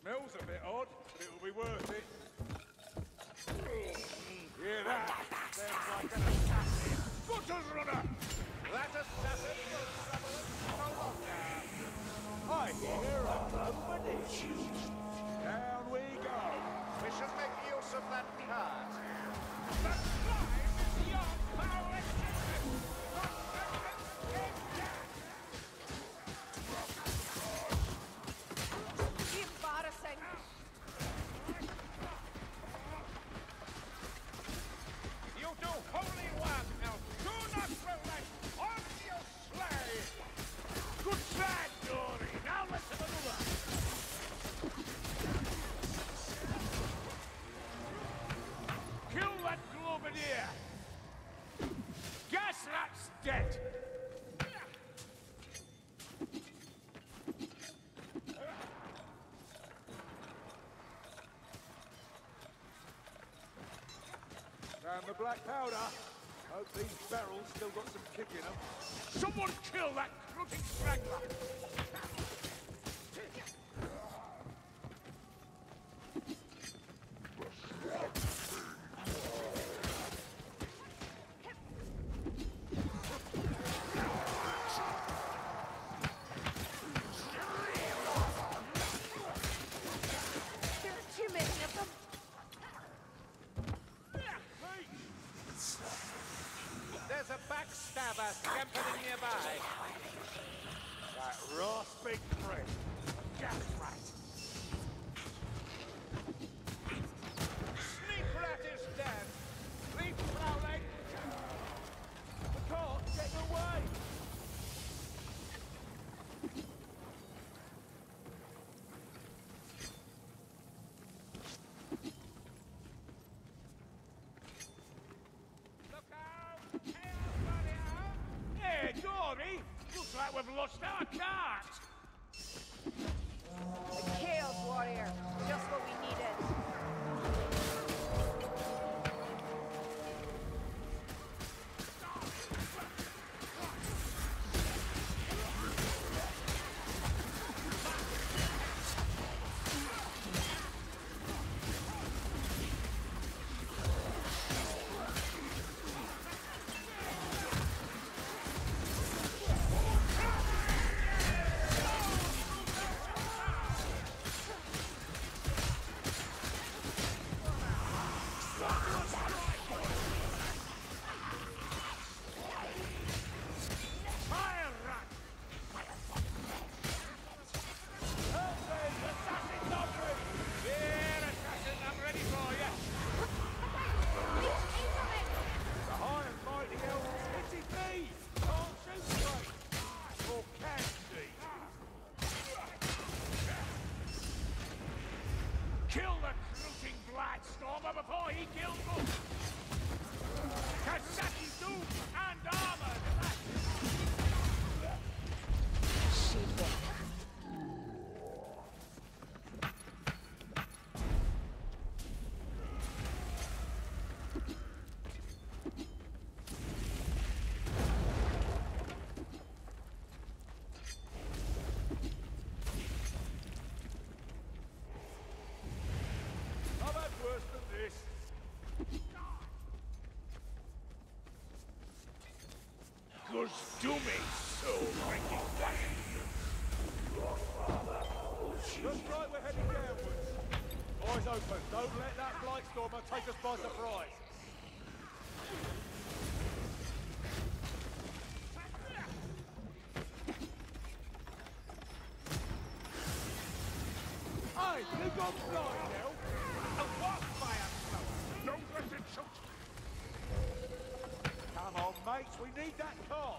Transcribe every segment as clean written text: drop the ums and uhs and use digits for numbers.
Smells a bit odd, but it'll be worth it. Hear that? Sounds like an assassin. Butcher's runner! That assassin will travel and travel on now. I hear a premonition. Down we go. We should make use of that card. The crime is your power extension! And the black powder. Hope these barrels still got some kick in them. Someone kill that crooked straggler! We've lost our cart! The Chaos Warrior. Just what we needed. Do me so like it. Your father holds you. Just right, we're heading downwards. Eyes open. Don't let that blight stormer take us by surprise. Hey, you got blind now. A wildfire. Don't let it shoot you. Come on, mates. We need that car.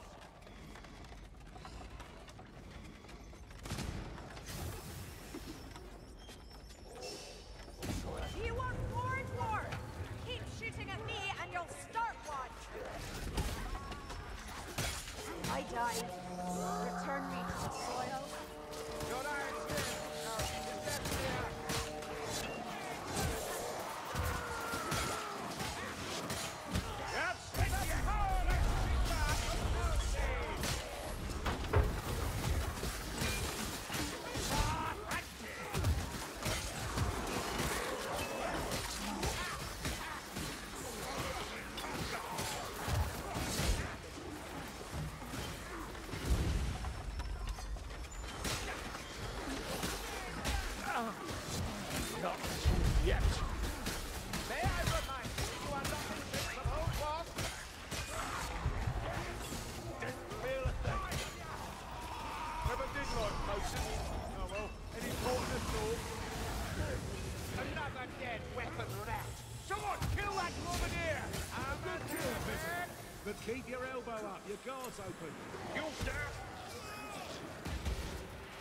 Keep your elbow up, your guard's open. You sir!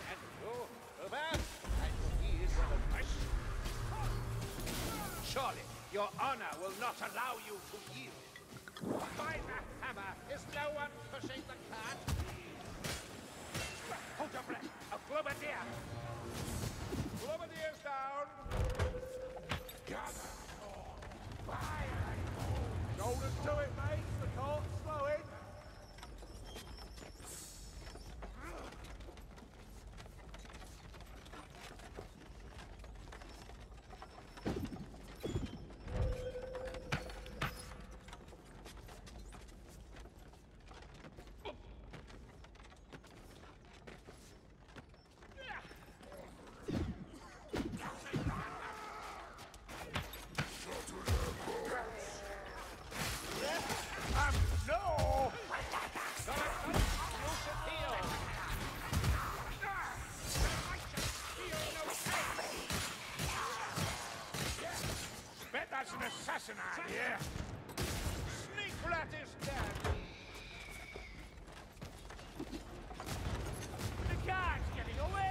And you're the man, and he is the question. Surely, your honor will not allow you to yield. By the hammer, is no one pushing the cart? Hold your breath, a Glomadier! Glomadier's down! Gather! Fire! Shoulders to it, mate! The cart's slowing! Yeah. Sneak rat is dead. The guard's getting away.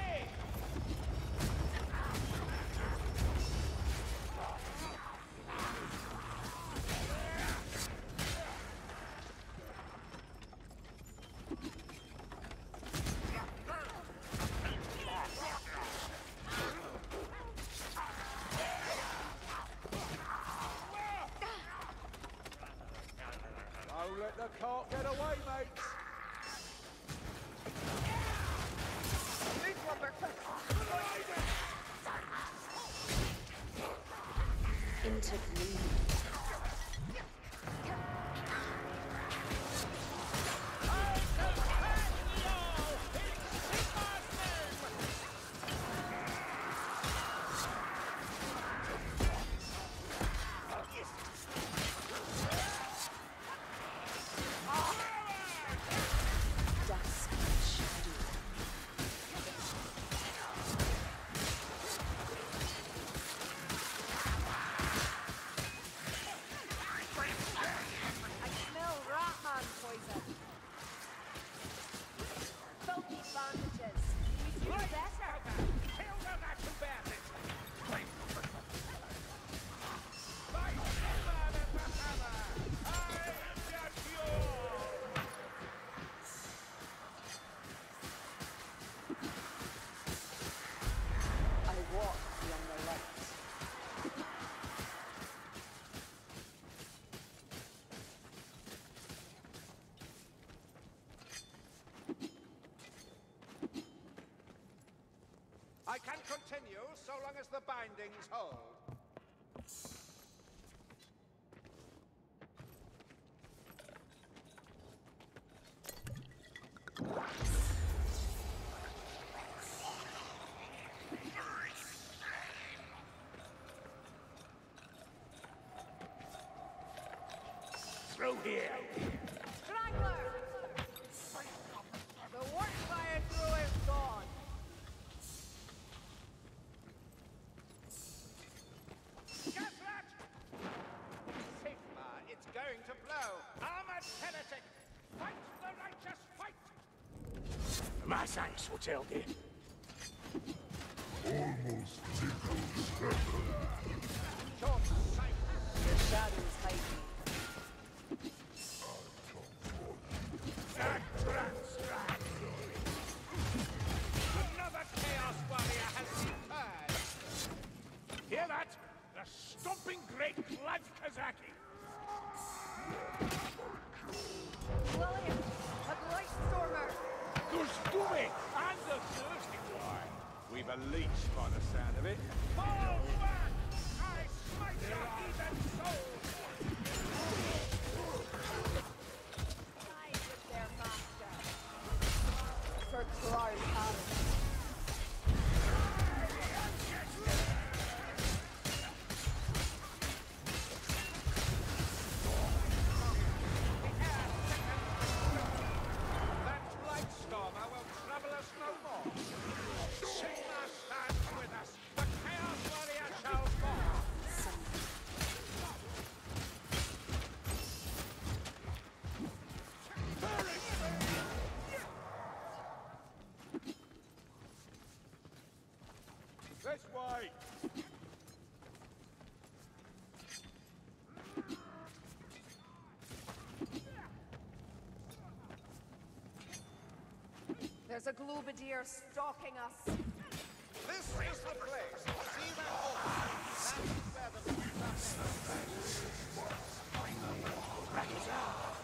Can't get away, mate. Intervene. I can continue so long as the bindings hold. Through here. Strangler! The warfire through is gone. Gaslight! Sigma, it's going to blow. Armored heretic! Fight the righteous fight! My thanks will tell thee. Almost tickled. Short sight. The shadows hide. Another Chaos Warrior has returned! Hear that? The stomping great Vlad Kazaki! William, a Blight Stormer! Gustumi! And the Thirsty One! We've a leech by the sound of it. Fall back! I smite your heathen soul! For crying out of it. This way! There's a Gloobadier stalking us. This is the place. See that horse? That's where the crack is out.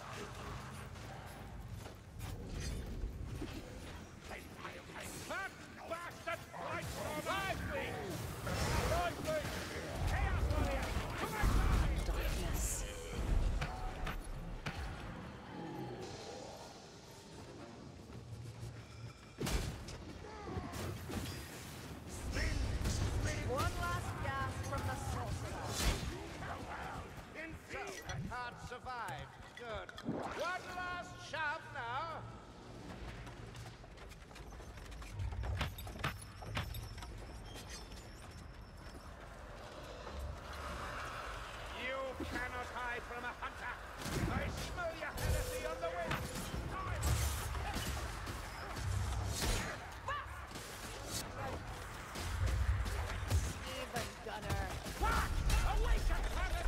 Good. One last shove now. You cannot hide from a hunter. I smell your heresy on the wind. Even Gunner. Fuck! Awaken, Hunter!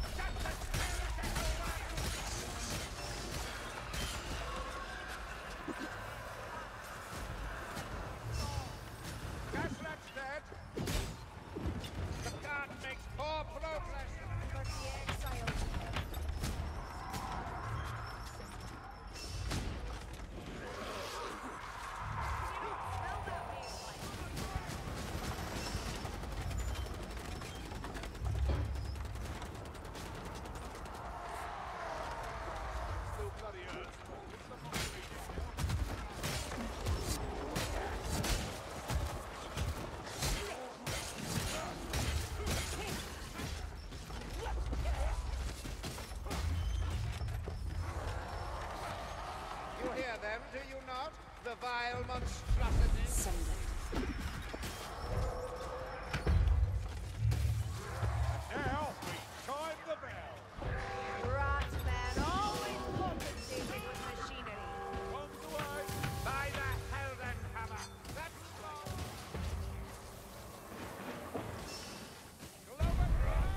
Hear them, do you not? The vile monstrosities. Now we time the bell. Rat man always compensating with machinery. On the way. By the Helden Hammer. That's all. Global Rock.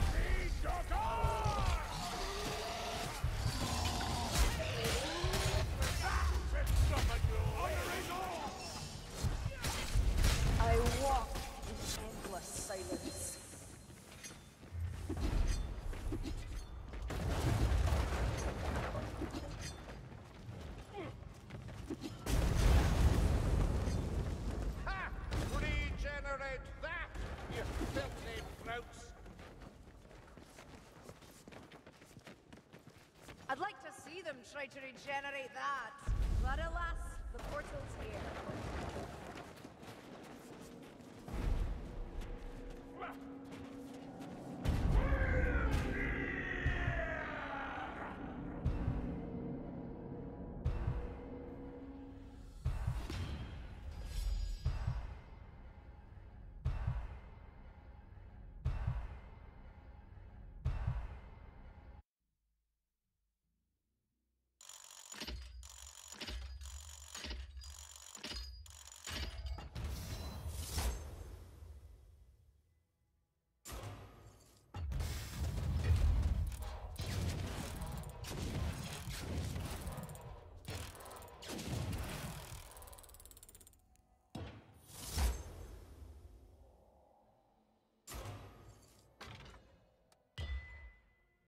Stop it, you! Honor is all! them try to regenerate that, but alas, the portal's here.